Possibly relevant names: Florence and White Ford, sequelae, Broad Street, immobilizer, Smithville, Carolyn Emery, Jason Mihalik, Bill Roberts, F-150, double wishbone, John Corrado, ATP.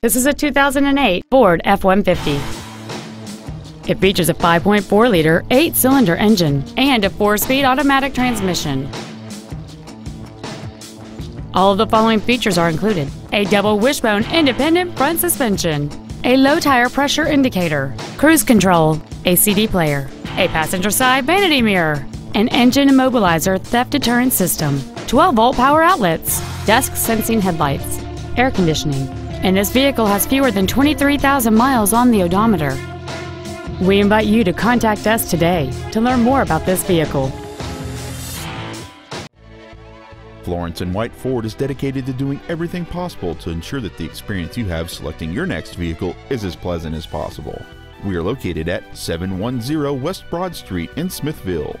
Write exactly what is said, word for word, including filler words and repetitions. This is a two thousand eight Ford F one fifty. It features a five point four liter, eight cylinder engine and a four speed automatic transmission. All of the following features are included: a double wishbone independent front suspension, a low tire pressure indicator, cruise control, a C D player, a passenger side vanity mirror, an engine immobilizer theft deterrent system, twelve volt power outlets, dusk sensing headlights, air conditioning, and this vehicle has fewer than twenty-three thousand miles on the odometer. We invite you to contact us today to learn more about this vehicle. Florence and White Ford is dedicated to doing everything possible to ensure that the experience you have selecting your next vehicle is as pleasant as possible. We are located at seven one zero West Broad Street in Smithville.